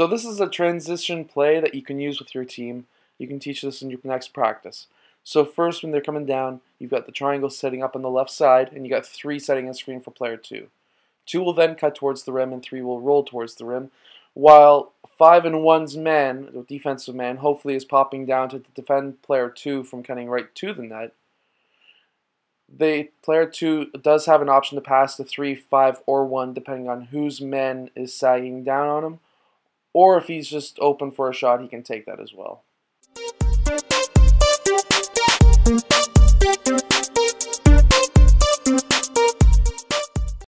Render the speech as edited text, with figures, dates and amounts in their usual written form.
So this is a transition play that you can use with your team. You can teach this in your next practice. So first, when they're coming down, you've got the triangle setting up on the left side, and you got 3 setting a screen for player 2. 2 will then cut towards the rim, and 3 will roll towards the rim, while 5 and 1's man, the defensive man, hopefully is popping down to defend player 2 from cutting right to the net. The player 2 does have an option to pass to 3, 5, or 1, depending on whose man is sagging down on him, or if he's just open for a shot, he can take that as well.